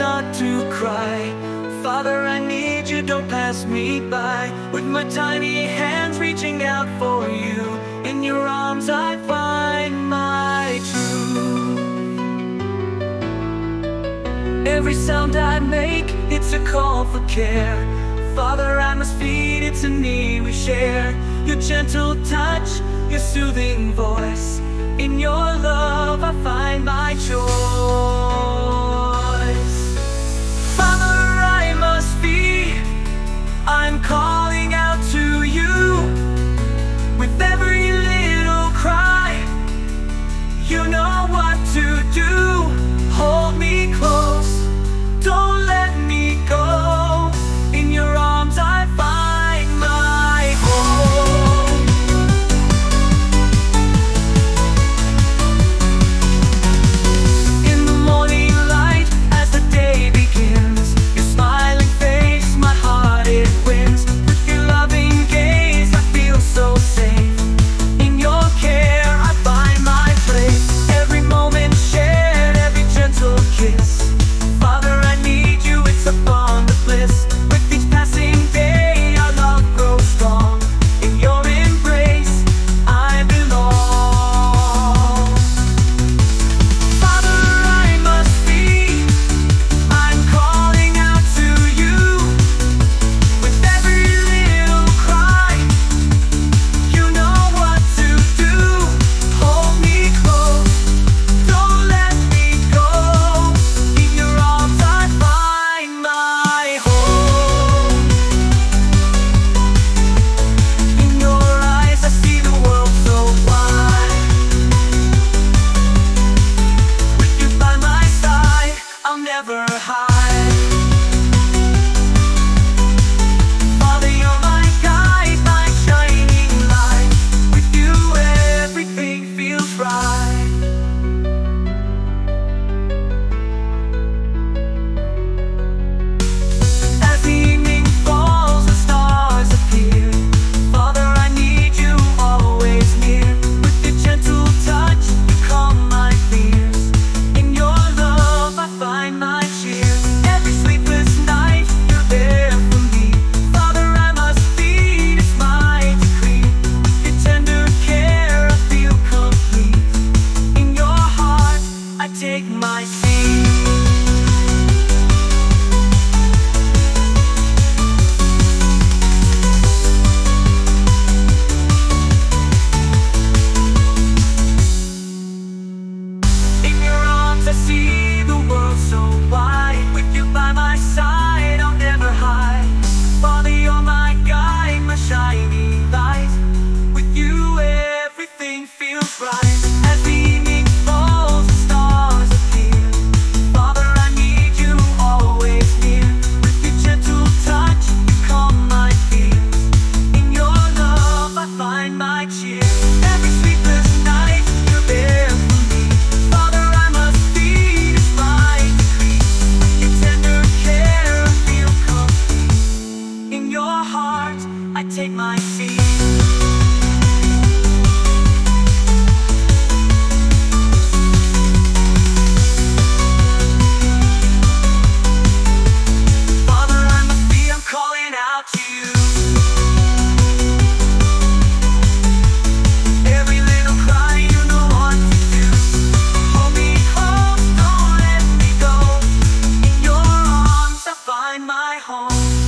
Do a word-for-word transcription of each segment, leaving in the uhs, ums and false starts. start to cry. Father, I need you, don't pass me by. With my tiny hands reaching out for you, in your arms I find my truth. Every sound I make, it's a call for care. Father, I must feed, it's a need we share. Your gentle touch, your soothing voice, in your love I find my choice. Father, I must feed, I'm calling out to you. With every little cry, you know what to do. Hold me close, don't let me go. In your arms I find my home.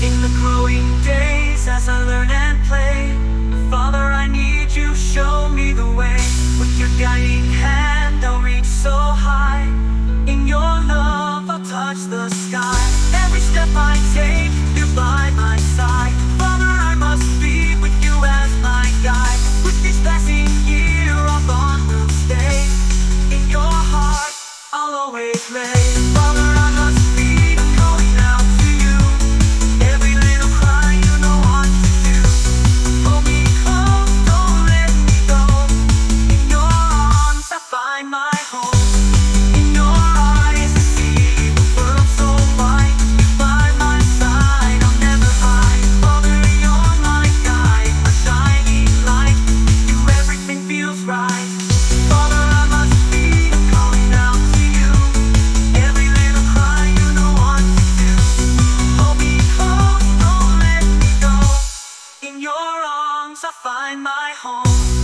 In the growing days as I learn and play, my home.